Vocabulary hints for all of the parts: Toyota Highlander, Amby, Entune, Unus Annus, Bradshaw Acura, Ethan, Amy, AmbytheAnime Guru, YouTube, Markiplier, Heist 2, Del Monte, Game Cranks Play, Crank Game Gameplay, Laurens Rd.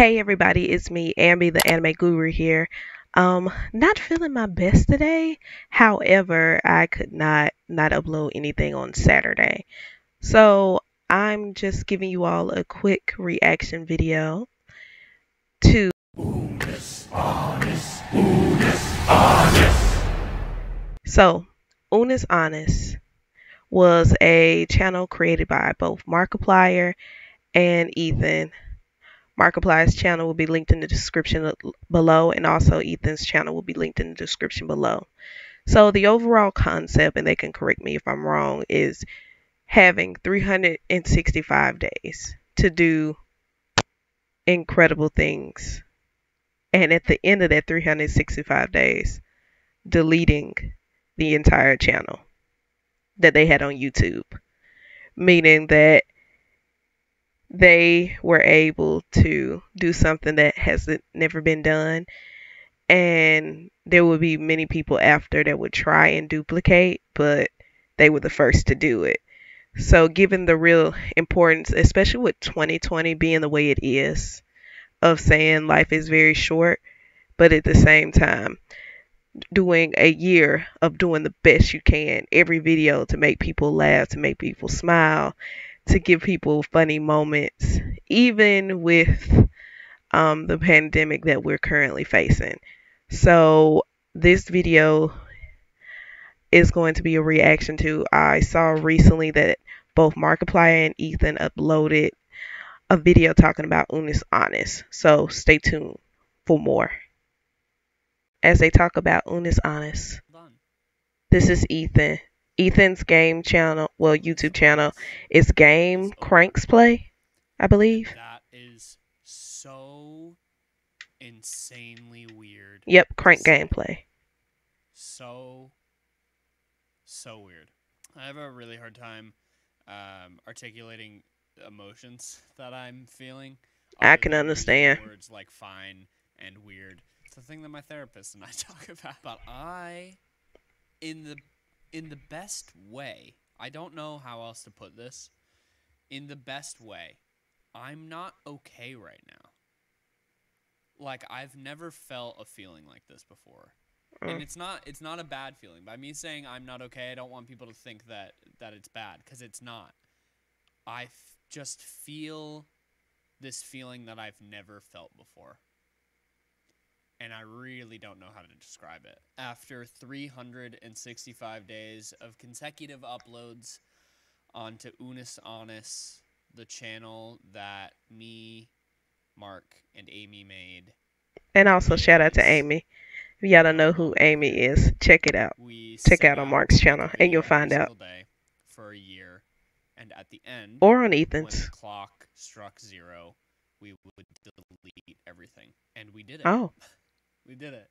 Hey everybody, it's me, Amy, the anime guru here. Not feeling my best today. However, I could not upload anything on Saturday. So I'm just giving you all a quick reaction video to Unus Annus, Unus Annus. So Unus Annus was a channel created by both Markiplier and Ethan. Markiplier's channel will be linked in the description below, and also Ethan's channel will be linked in the description below. So the overall concept, and they can correct me if I'm wrong, is having 365 days to do incredible things. And at the end of that 365 days, deleting the entire channel that they had on YouTube, meaning that they were able to do something that has never been done, and there would be many people after that would try and duplicate, but they were the first to do it. So given the real importance, especially with 2020 being the way it is, of saying life is very short, but at the same time doing a year of doing the best you can, every video to make people laugh, to make people smile, to give people funny moments, even with the pandemic that we're currently facing. So this video is going to be a reaction to, I saw recently that both Markiplier and Ethan uploaded a video talking about Unus Annus. So stay tuned for more as they talk about Unus Annus. This is Ethan. Ethan's game channel, well, YouTube channel, is Game Cranks Play, I believe. That is so insanely weird. Yep, Crank Gameplay. So weird. I have a really hard time articulating emotions that I'm feeling. I can understand. Words like fine and weird. It's a thing that my therapist and I talk about. But I, in the best way, I don't know how else to put this, in the best way, I'm not okay right now. Like, I've never felt a feeling like this before. And it's not a bad feeling. By me saying I'm not okay, I don't want people to think that it's bad, because it's not. I just feel this feeling that I've never felt before. And I really don't know how to describe it. After 365 days of consecutive uploads onto Unus Annus, the channel that me, Mark, and Amy made. And also shout out to Amy. If y'all don't know who Amy is, check it out. Check out on Mark's channel and you'll find out. Day for a year, and at the end, or on Ethan's. When the clock struck zero, we would delete everything. And we did it. Oh. We did it.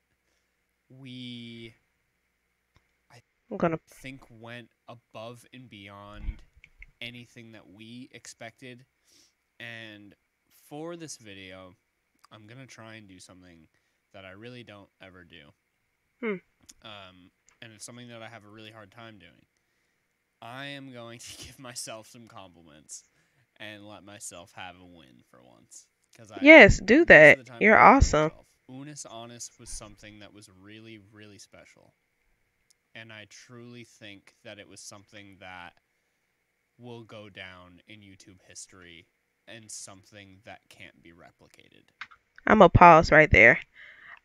We, I think, went above and beyond anything that we expected. And for this video, I'm going to try and do something that I really don't ever do. And it's something that I have a really hard time doing. I am going to give myself some compliments and let myself have a win for once. Yes, do that. You're awesome. Unus Annus was something that was really, really special. And I truly think that it was something that will go down in YouTube history and something that can't be replicated. I'm going to pause right there.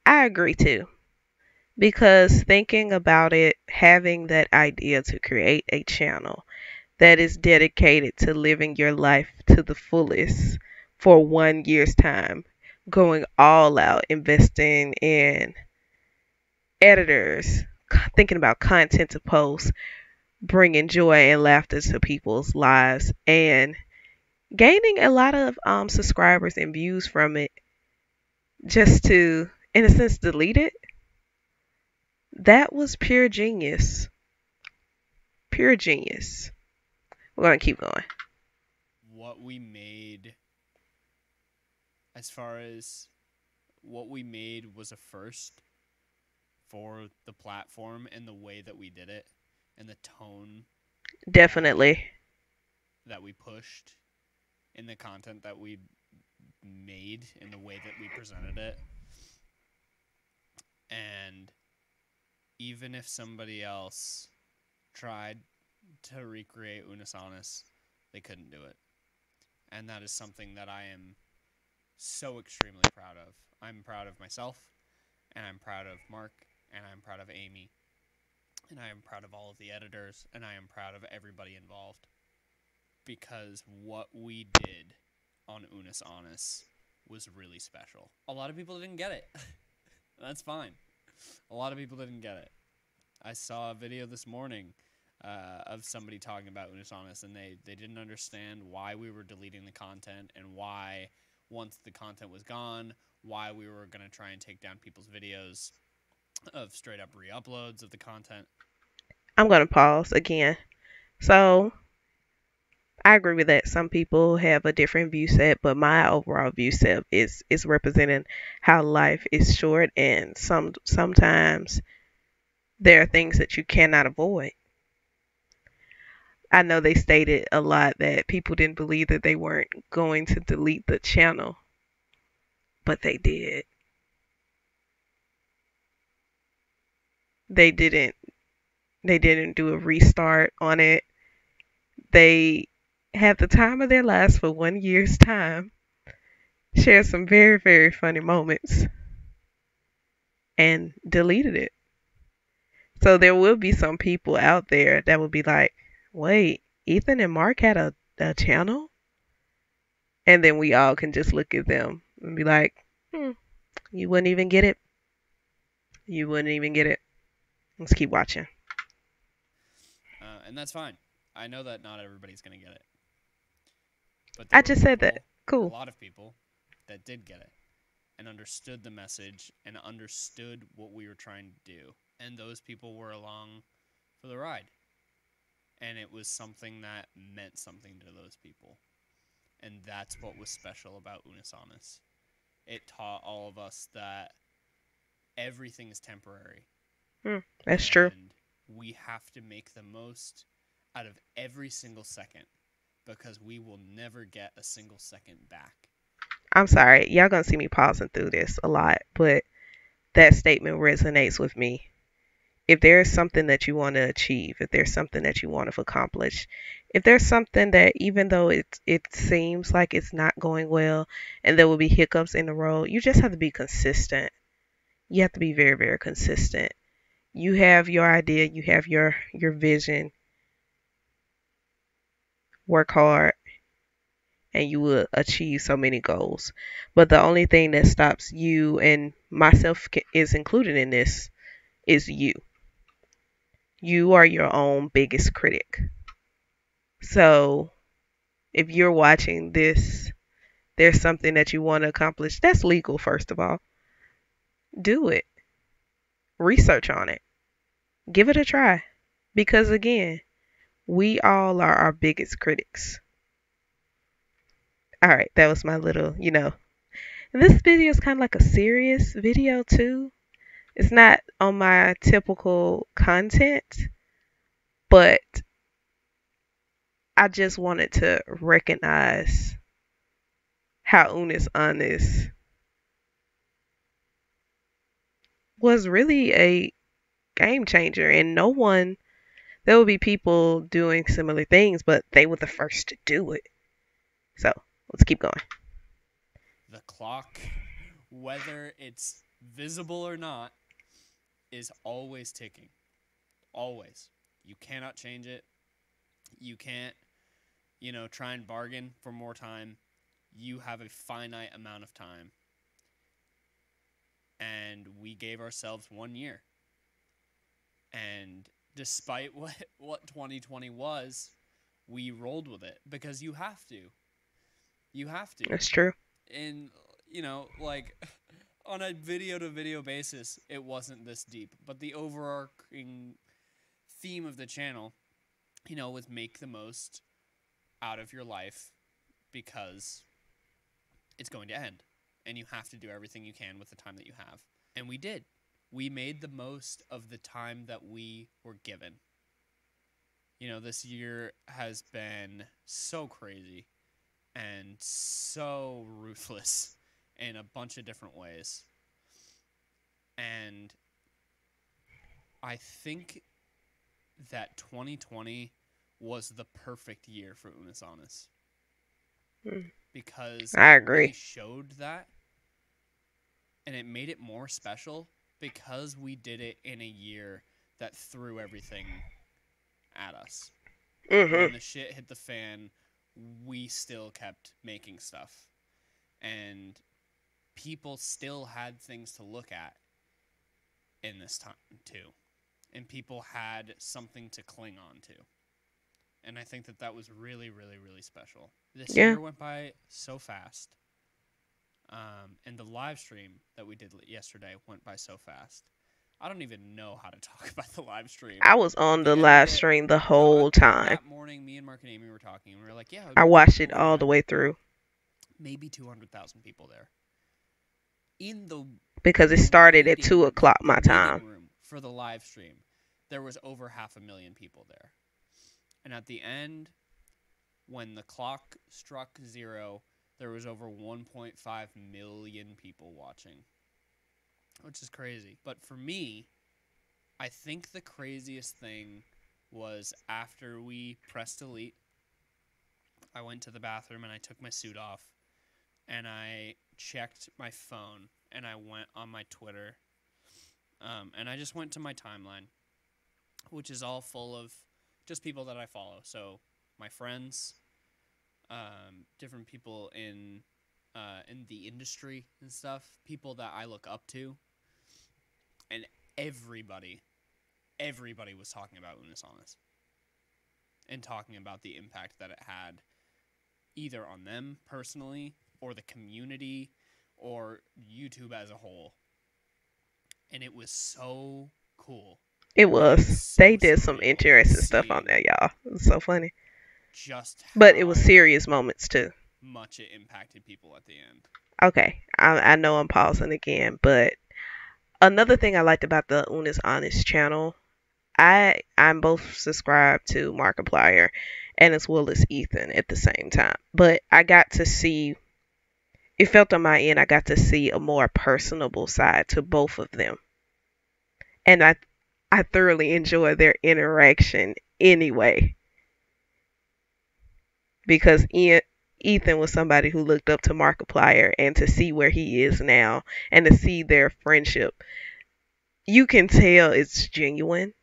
I agree too. Because thinking about it, having that idea to create a channel that is dedicated to living your life to the fullest for 1 year's time, going all out, investing in editors, thinking about content to post, bringing joy and laughter to people's lives, and gaining a lot of subscribers and views from it, just to, in a sense, delete it. That was pure genius. Pure genius. We're going to keep going. What we made, as far as what we made, was a first for the platform and the way that we did it and the tone. Definitely. That we pushed in the content that we made in the way that we presented it. And even if somebody else tried to recreate Unus Annus, they couldn't do it. And that is something that I am so extremely proud of. I'm proud of myself, and I'm proud of Mark, and I'm proud of Amy, and I am proud of all of the editors, and I am proud of everybody involved. Because what we did on Unus Annus was really special. A lot of people didn't get it. That's fine. A lot of people didn't get it. I saw a video this morning of somebody talking about Unus Annus, and they didn't understand why we were deleting the content and why, once the content was gone, why we were going to try and take down people's videos of straight-up re-uploads of the content. I'm going to pause again. So, I agree with that. Some people have a different view set, but my overall view set is representing how life is short, and sometimes there are things that you cannot avoid. I know they stated a lot that people didn't believe that they weren't going to delete the channel, but they did. They didn't do a restart on it. They had the time of their lives for 1 year's time, shared some very, very funny moments, and deleted it. So there will be some people out there that will be like, wait, Ethan and Mark had a channel? And then we all can just look at them and be like, you wouldn't even get it. You wouldn't even get it. Let's keep watching. And that's fine. I know that not everybody's going to get it. But I just said that. Cool. A lot of people that did get it and understood the message and understood what we were trying to do. And those people were along for the ride. And it was something that meant something to those people. And that's what was special about Unus Annus. It taught all of us that everything is temporary. That's true. And we have to make the most out of every single second, because we will never get a single second back. I'm sorry, y'all gonna see me pausing through this a lot, but that statement resonates with me. If there is something that you want to achieve, if there's something that you want to accomplish, if there's something that even though it seems like it's not going well and there will be hiccups in the road, you just have to be consistent. You have to be very, very consistent. You have your idea, you have your vision. Work hard, and you will achieve so many goals. But the only thing that stops you, and myself is included in this, is you. You are your own biggest critic. So if you're watching this, there's something that you want to accomplish. That's legal, first of all. Do it. Research on it. Give it a try. Because again, we all are our biggest critics. All right, that was my little, And this video is kind of like a serious video too. It's not on my typical content, but I just wanted to recognize how Unus Annus was really a game changer, and no one. There will be people doing similar things, but they were the first to do it. So, let's keep going. The clock, whether it's visible or not, is always ticking. Always. You cannot change it. You can't, try and bargain for more time. You have a finite amount of time. And we gave ourselves 1 year. And despite what 2020 was, we rolled with it because you have to. You have to. That's true. And, on a video-to-video basis, it wasn't this deep. But the overarching theme of the channel, was make the most out of your life because it's going to end. And you have to do everything you can with the time that you have. And we did. We made the most of the time that we were given. This year has been so crazy. and so ruthless in a bunch of different ways. And I think that 2020 was the perfect year for Unus Annus. Because I agree. They showed that, and it made it more special because we did it in a year that threw everything at us. When the shit hit the fan, we still kept making stuff, and people still had things to look at in this time too, and people had something to cling on to. And I think that that was really, really, really special. This year went by so fast. And the live stream that we did yesterday went by so fast. I don't even know how to talk about the live stream. I was on the live stream the whole time. That morning, me and Mark and Amy were talking, and we were like, yeah. I watched it all the way through. Maybe 200,000 people there. In the Because it started at 2 o'clock my time. For the live stream, there was over 500,000 people there. And at the end, when the clock struck 0, there was over 1.5 million people watching, which is crazy. But for me, I think the craziest thing was after we pressed delete, I went to the bathroom and I took my suit off and I checked my phone and I went on my Twitter. And I just went to my timeline, which is all full of just people that I follow. So my friends, different people in the industry and stuff, people that I look up to. And everybody was talking about Unus Annus and talking about the impact that it had either on them personally or the community or YouTube as a whole. And it was so cool. It was. They did some interesting stuff on there, y'all. It was so funny. But it was serious moments, too. Much it impacted people at the end. Okay. I know I'm pausing again, but another thing I liked about the Unus Annus channel, I'm both subscribed to Markiplier and as well as Ethan at the same time. But I got to see, it felt on my end, I got to see a more personable side to both of them. And I thoroughly enjoy their interaction anyway. Because Ethan was somebody who looked up to Markiplier, and to see where he is now and to see their friendship, you can tell it's genuine.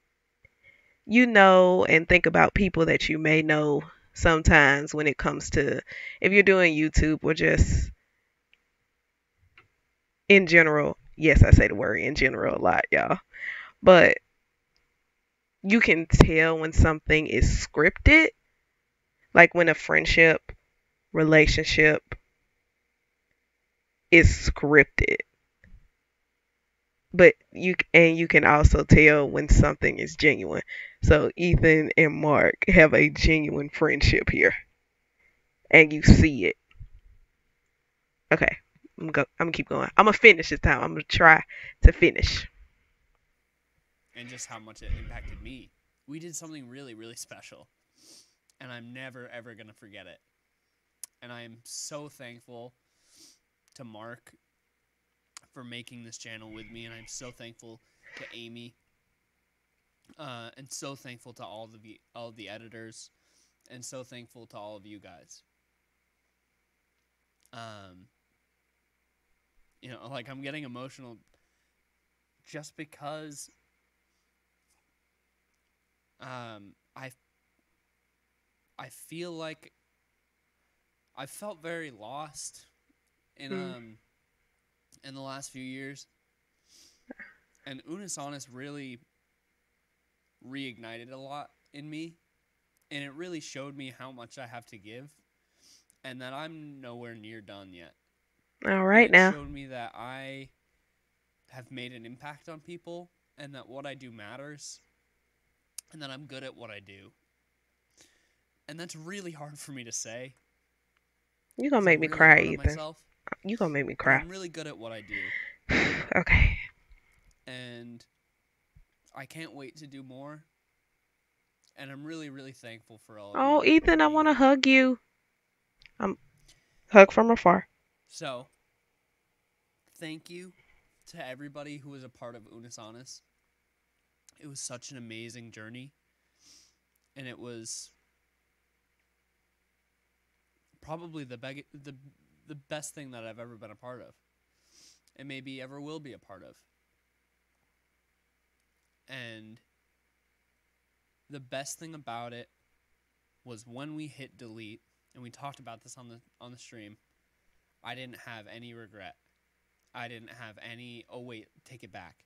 You know, and think about people that you may know sometimes when it comes to, if you're doing YouTube or just in general. Yes, I say the word in general a lot, y'all. But you can tell when something is scripted, like when a friendship, relationship is scripted. But you can also tell when something is genuine. So Ethan and Mark have a genuine friendship here, and you see it. Okay, I'm gonna keep going. I'm gonna finish this time. I'm gonna try to finish. And just how much it impacted me. We did something really, really special. And I'm never, ever going to forget it. And I am so thankful to Mark for making this channel with me. And I'm so thankful to Amy. And so thankful to all the editors. And so thankful to all of you guys. You know, like, I'm getting emotional just because... I feel like I felt very lost in the last few years, and Unus Annus really reignited a lot in me, and it really showed me how much I have to give, and that I'm nowhere near done yet. All right, now it showed me that I have made an impact on people, and that what I do matters. And that I'm good at what I do. And that's really hard for me to say. You're going to make me cry, Ethan. You're going to make me cry. I'm really good at what I do. Okay. And I can't wait to do more. And I'm really, really thankful for all of you. Oh, Ethan, I want to hug you. Hug from afar. So, thank you to everybody who was a part of Unus Annus. It was such an amazing journey. And it was probably the best thing that I've ever been a part of. And maybe ever will be a part of. And the best thing about it was when we hit delete, and we talked about this on the stream, I didn't have any regret. I didn't have any, oh wait, take it back.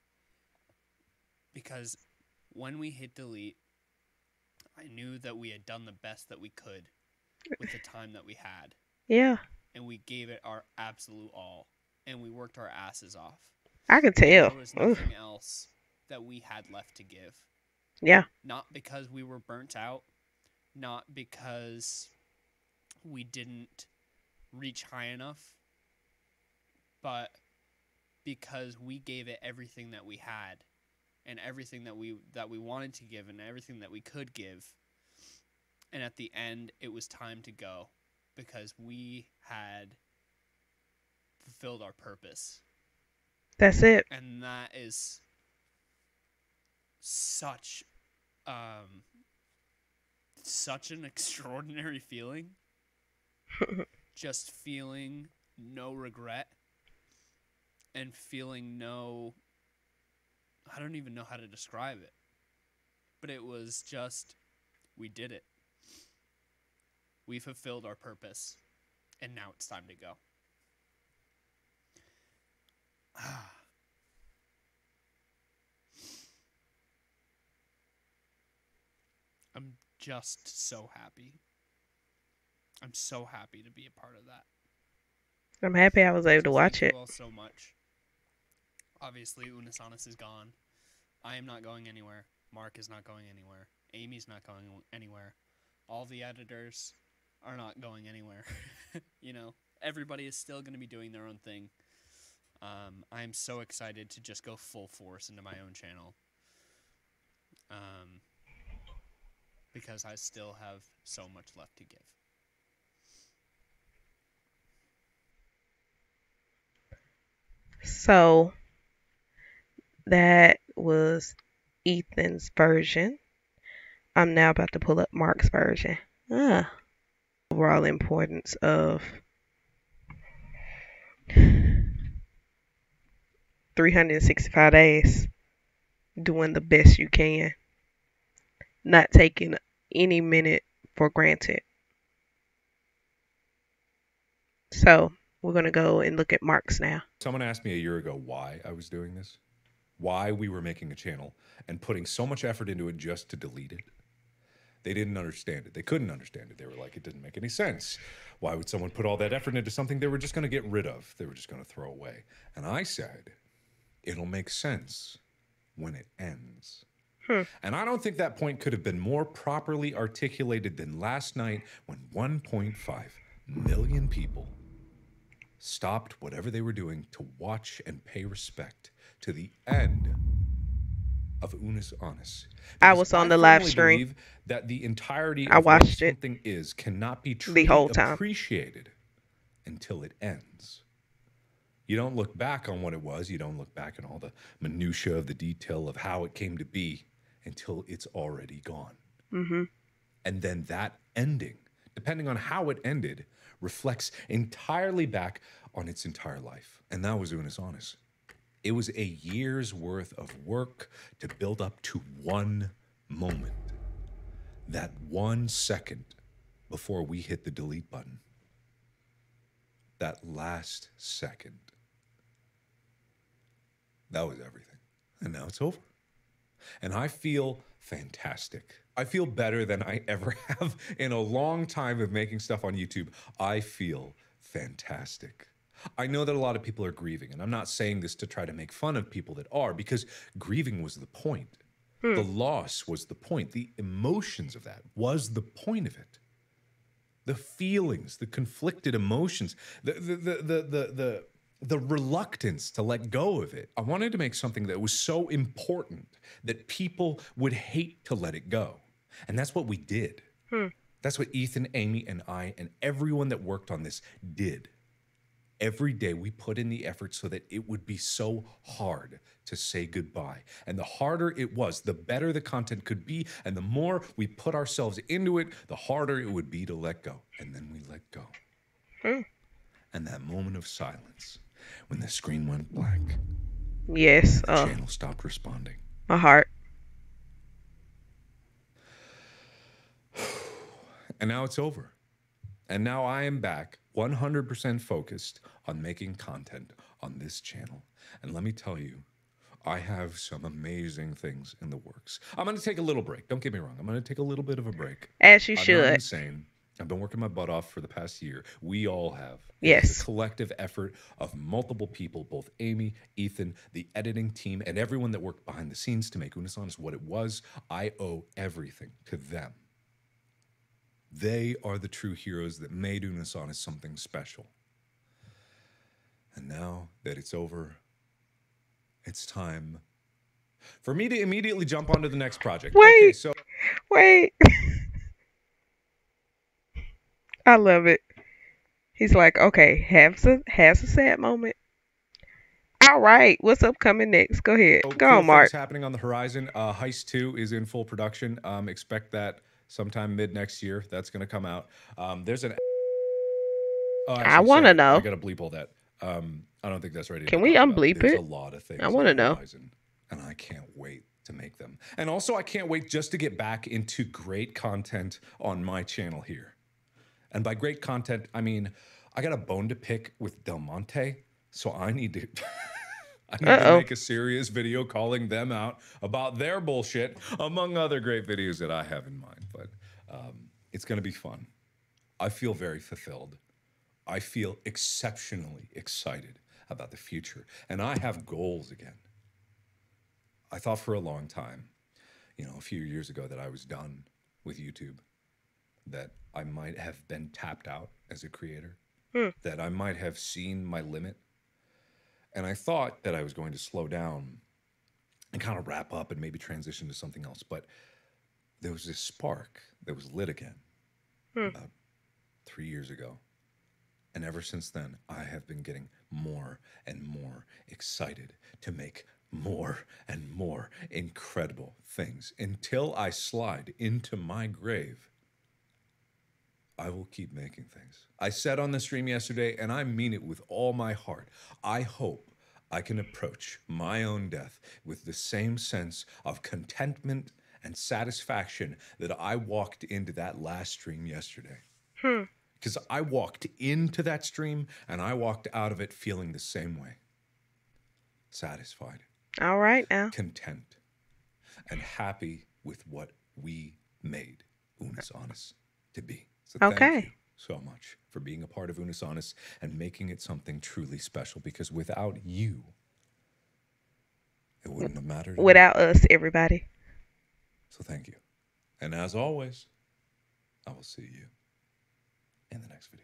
Because when we hit delete, I knew that we had done the best that we could with the time that we had. Yeah. And we gave it our absolute all. And we worked our asses off. I could tell. There was nothing else that we had left to give. Yeah. Not because we were burnt out. Not because we didn't reach high enough. But because we gave it everything that we had. And everything that we wanted to give, and everything that we could give. And at the end, it was time to go, because we had fulfilled our purpose. That's it. And that is such such an extraordinary feeling. Just feeling no regret, and feeling no, I don't even know how to describe it, but it was just, we did it. We fulfilled our purpose, and now it's time to go. Ah. I'm just so happy. I'm so happy to be a part of that. I'm happy I was able to watch it. Thank you all so much. Obviously, Unus Annus is gone. I am not going anywhere. Mark is not going anywhere. Amy's not going anywhere. All the editors are not going anywhere. You know, everybody is still going to be doing their own thing. I'm so excited to just go full force into my own channel. Because I still have so much left to give. So, that was Ethan's version. I'm now about to pull up Mark's version. Overall importance of 365 days, doing the best you can, not taking any minute for granted. So, we're going to go and look at Mark's now. Someone asked me a year ago why I was doing this. Why we were making a channel and putting so much effort into it just to delete it. They didn't understand it. They couldn't understand it. They were like, it didn't make any sense. Why would someone put all that effort into something they were just going to get rid of? They were just going to throw away. And I said, it'll make sense when it ends. And I don't think that point could have been more properly articulated than last night when 1.5 million people stopped whatever they were doing to watch and pay respect to the end of Unus Annus. I was on the live stream. That the entirety I watched of something it is cannot be truly the whole time appreciated until it ends. You don't look back on what it was. You don't look back on all the minutia of the detail of how it came to be until it's already gone. And then that ending, depending on how it ended, reflects entirely back on its entire life. And that was Unus Annus. It was a year's worth of work to build up to one moment. That 1 second before we hit the delete button. That last second. That was everything. And now it's over. And I feel fantastic. I feel better than I ever have in a long time of making stuff on YouTube. I feel fantastic. I know that a lot of people are grieving, and I'm not saying this to try to make fun of people that are, because grieving was the point. The loss was the point. The emotions of that was the point of it. The feelings, the conflicted emotions, the reluctance to let go of it. I wanted to make something that was so important that people would hate to let it go. And that's what we did. That's what Ethan, Amy, and I, and everyone that worked on this did. Every day we put in the effort so that it would be so hard to say goodbye. And the harder it was, the better the content could be. And the more we put ourselves into it, the harder it would be to let go. And then we let go. Hmm. And that moment of silence when the screen went black. Yes. The channel stopped responding. My heart. And now it's over. And now I am back 100% focused on making content on this channel. And let me tell you, I have some amazing things in the works. I'm going to take a little break. Don't get me wrong. I'm going to take a little bit of a break. As you should. I'm not insane. I've been working my butt off for the past year. We all have. Yes. It's a collective effort of multiple people, both Amy, Ethan, the editing team, and everyone that worked behind the scenes to make Unus Annus what it was. I owe everything to them. They are the true heroes that made Unus Annus something special. And now that it's over, it's time for me to immediately jump onto the next project. Wait, okay, so wait. I love it. He's like, okay, has a sad moment. All right, what's upcoming next? Go ahead. So, go on, Mark. What's happening on the horizon? Heist 2 is in full production. Expect that sometime mid next year. That's going to come out. There's an. Oh, I want to know. I got to bleep all that. I don't think that's right. Can we unbleep it? There's a lot of things. I want to know. Horizon, and I can't wait to make them. And also, I can't wait just to get back into great content on my channel here. And by great content, I mean, I got a bone to pick with Del Monte, so I need to I need to make a serious video calling them out about their bullshit, among other great videos that I have in mind. But it's going to be fun. I feel very fulfilled. I feel exceptionally excited about the future. And I have goals again. I thought for a long time, you know, a few years ago that I was done with YouTube, that I might have been tapped out as a creator, that I might have seen my limit. And I thought that I was going to slow down and kind of wrap up and maybe transition to something else. But there was this spark that was lit again about 3 years ago. And ever since then, I have been getting more and more excited to make more and more incredible things until I slide into my grave. I will keep making things. I said on the stream yesterday, and I mean it with all my heart, I hope I can approach my own death with the same sense of contentment and satisfaction that I walked into that last stream yesterday. Because I walked into that stream and I walked out of it feeling the same way. Satisfied. All right now. Content. And happy with what we made Unus Annus to be. So thank you so much for being a part of Unus Annus and making it something truly special, because without you, it wouldn't have mattered. Without us, everybody. So thank you. And as always, I will see you in the next video.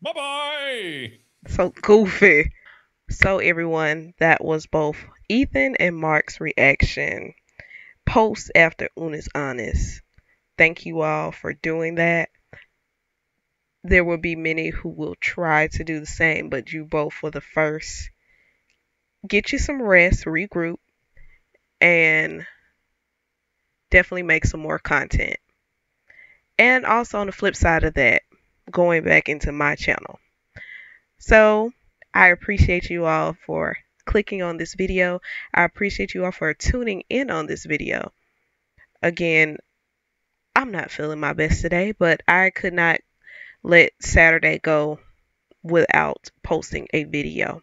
Bye-bye! So goofy. So everyone, that was both Ethan and Mark's reaction post after Unus Annus. Thank you all for doing that. There will be many who will try to do the same, but you both were the first. Get you some rest, regroup, and definitely make some more content. And also on the flip side of that, going back into my channel. So I appreciate you all for clicking on this video. I appreciate you all for tuning in on this video. Again, I'm not feeling my best today, but I could not let Saturday go without posting a video.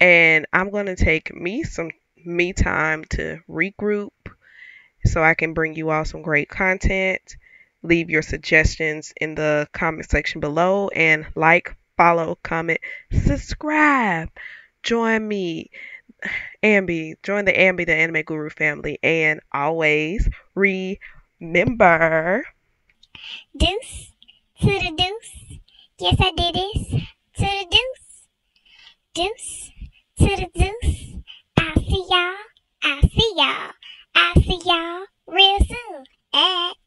And I'm going to take me some me time to regroup so I can bring you all some great content. Leave your suggestions in the comment section below, and like, follow, comment, subscribe. Join me, Ambi. Join the Ambi, the Anime Guru family, and always remember. Deuce to the deuce. Yes, I did this. To the deuce. Deuce to the deuce. I see y'all. I see y'all. I see y'all real soon.